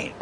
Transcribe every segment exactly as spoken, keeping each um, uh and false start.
game.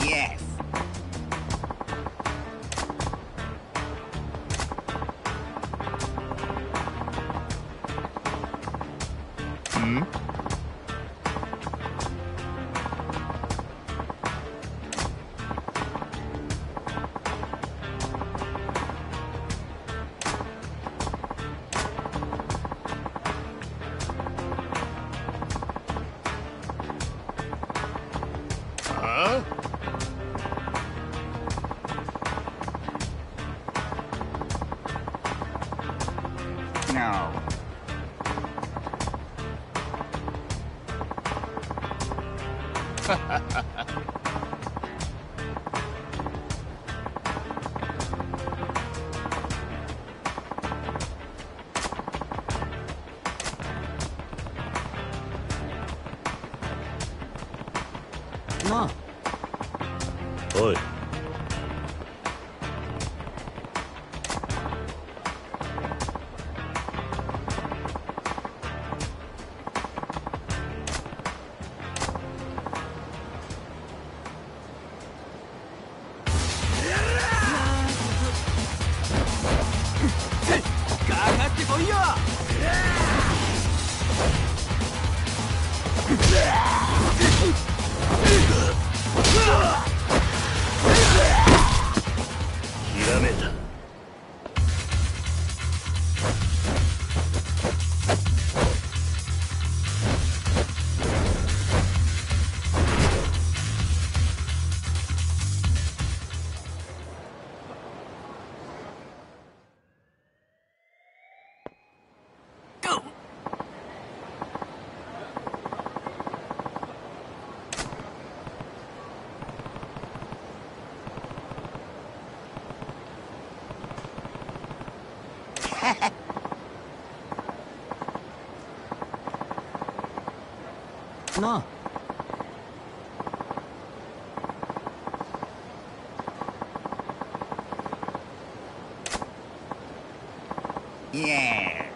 Yes. Hmm? Huh? Huh? No. Ma. Oi. な。イエス。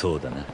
そうだな。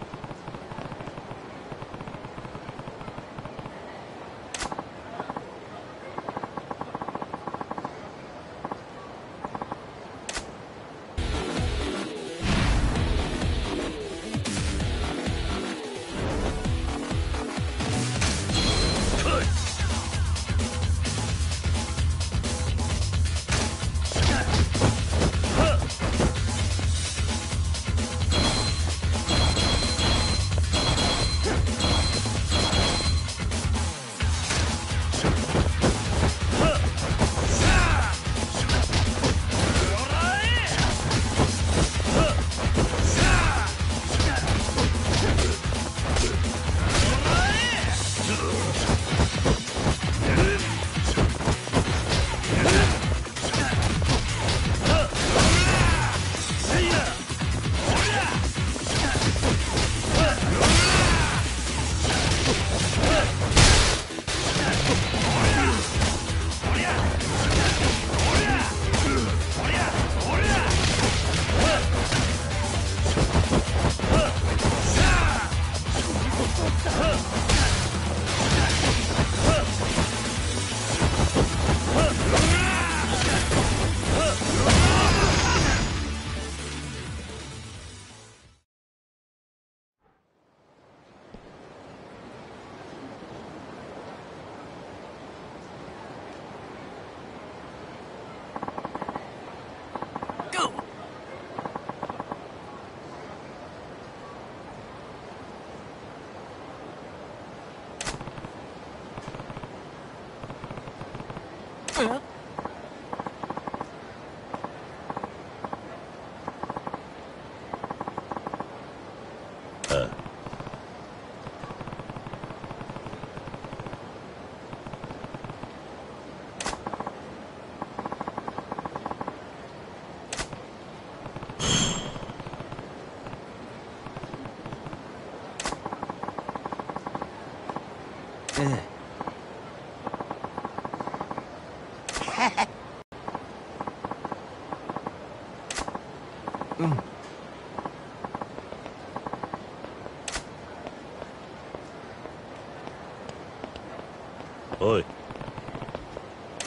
おい。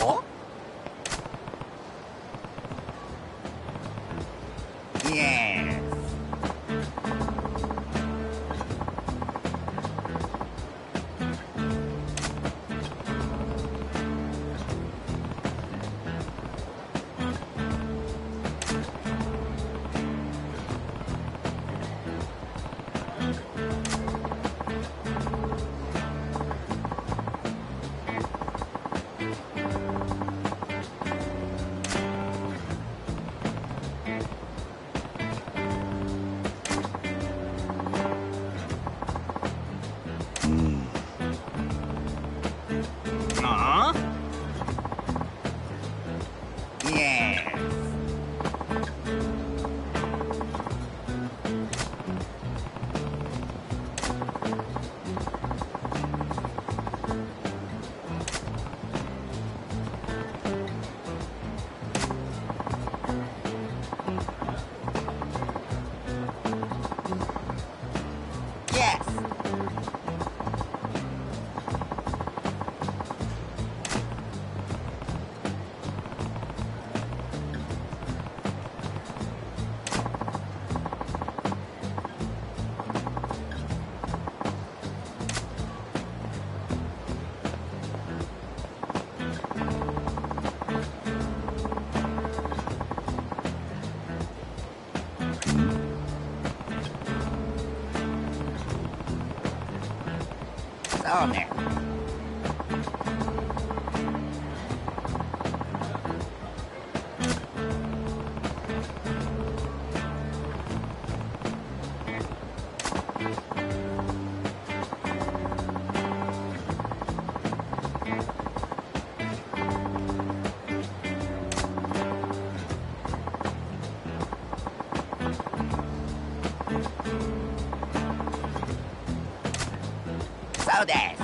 あ？イエーイ。On there. です。